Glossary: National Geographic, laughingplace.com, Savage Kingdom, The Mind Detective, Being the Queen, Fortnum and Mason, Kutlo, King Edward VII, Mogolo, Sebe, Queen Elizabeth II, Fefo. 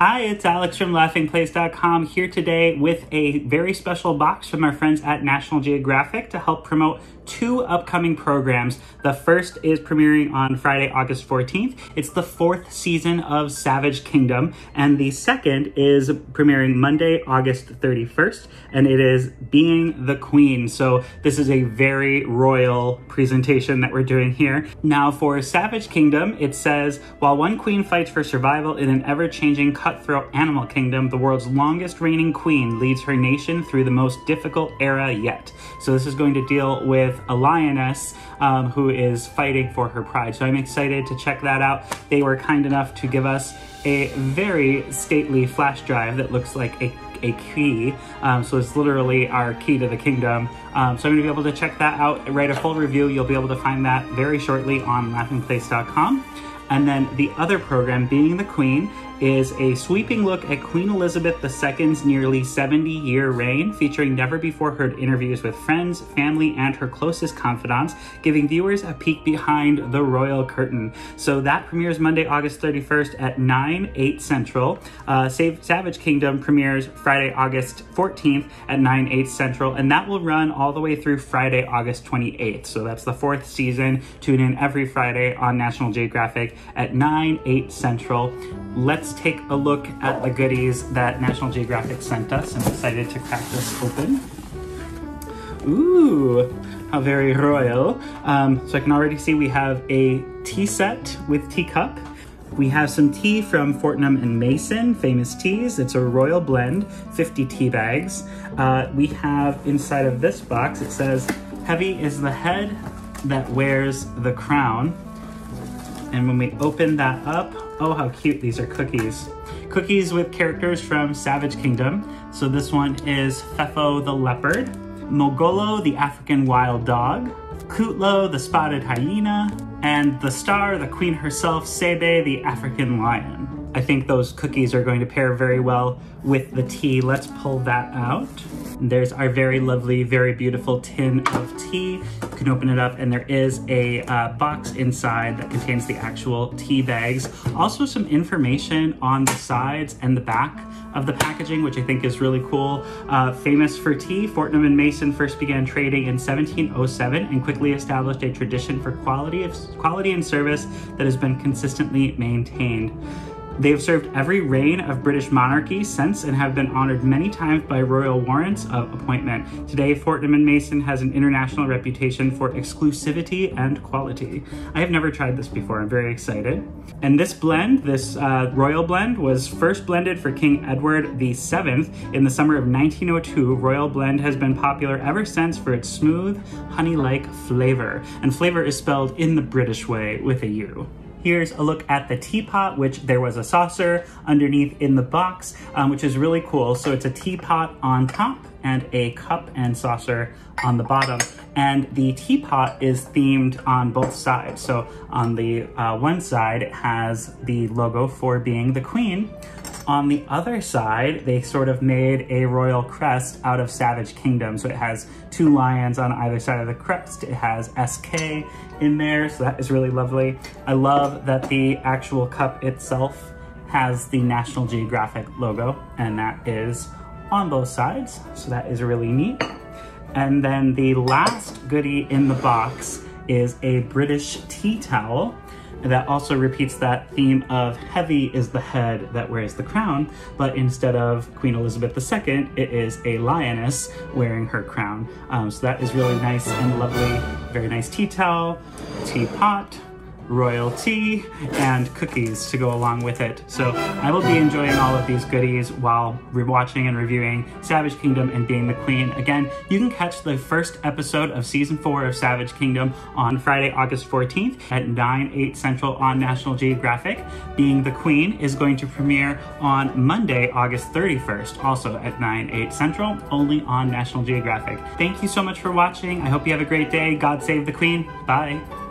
Hi, it's Alex from laughingplace.com here today with a very special box from our friends at National Geographic to help promote two upcoming programs. The first is premiering on Friday, August 14th. It's the fourth season of Savage Kingdom. And the second is premiering Monday, August 31st, and it is Being the Queen. So this is a very royal presentation that we're doing here. Now for Savage Kingdom, it says, while one queen fights for survival in an ever-changing cutthroat animal kingdom, the world's longest reigning queen leads her nation through the most difficult era yet. So this is going to deal with a lioness who is fighting for her pride. So I'm excited to check that out. They were kind enough to give us a very stately flash drive that looks like a key. So it's literally our key to the kingdom. So I'm going to be able to check that out, write a full review. You'll be able to find that very shortly on laughingplace.com. And then the other program, Being the Queen, is a sweeping look at Queen Elizabeth II's nearly 70-year reign, featuring never-before-heard interviews with friends, family, and her closest confidants, giving viewers a peek behind the royal curtain. So that premieres Monday, August 31st at 9, 8 Central. Savage Kingdom premieres Friday, August 14th at 9, 8 Central, and that will run all the way through Friday, August 28th. So that's the fourth season. Tune in every Friday on National Geographic at 9, 8 Central. Let's take a look at the goodies that National Geographic sent us. I'm excited to crack this open. Ooh, how very royal. So I can already see we have a tea set with teacup. We have some tea from Fortnum and Mason, famous teas. It's a royal blend, 50 tea bags. We have inside of this box, it says, heavy is the head that wears the crown. And when we open that up, oh, how cute, these are cookies. Cookies with characters from Savage Kingdom. So this one is Fefo the leopard, Mogolo the African wild dog, Kutlo the spotted hyena, and the star, the queen herself, Sebe the African lion. I think those cookies are going to pair very well with the tea. Let's pull that out. There's our very lovely, very beautiful tin of tea. You can open it up and there is a box inside that contains the actual tea bags. Also some information on the sides and the back of the packaging, which I think is really cool. Famous for tea, Fortnum and Mason first began trading in 1707 and quickly established a tradition for quality and service that has been consistently maintained. They've served every reign of British monarchy since and have been honored many times by royal warrants of appointment. Today, Fortnum & Mason has an international reputation for exclusivity and quality. I have never tried this before. I'm very excited. And this blend, this royal blend, was first blended for King Edward VII in the summer of 1902. Royal blend has been popular ever since for its smooth, honey-like flavor. And flavor is spelled in the British way with a U. Here's a look at the teapot, which there was a saucer underneath in the box, which is really cool. So it's a teapot on top and a cup and saucer on the bottom. And the teapot is themed on both sides. So on the one side, it has the logo for Being the Queen. On the other side, they sort of made a royal crest out of Savage Kingdom. So it has two lions on either side of the crest. It has SK in there, so that is really lovely. I love that the actual cup itself has the National Geographic logo, and that is on both sides, so that is really neat. And then the last goodie in the box is a British tea towel. That also repeats that theme of heavy is the head that wears the crown, but instead of Queen Elizabeth II, it is a lioness wearing her crown. So that is really nice and lovely. Very nice tea towel, teapot, royal tea, and cookies to go along with it. So I will be enjoying all of these goodies while rewatching and reviewing Savage Kingdom and Being the Queen. Again, you can catch the first episode of season 4 of Savage Kingdom on Friday, August 14th at 9, 8 Central on National Geographic. Being the Queen is going to premiere on Monday, August 31st, also at 9, 8 Central, only on National Geographic. Thank you so much for watching. I hope you have a great day. God save the Queen. Bye.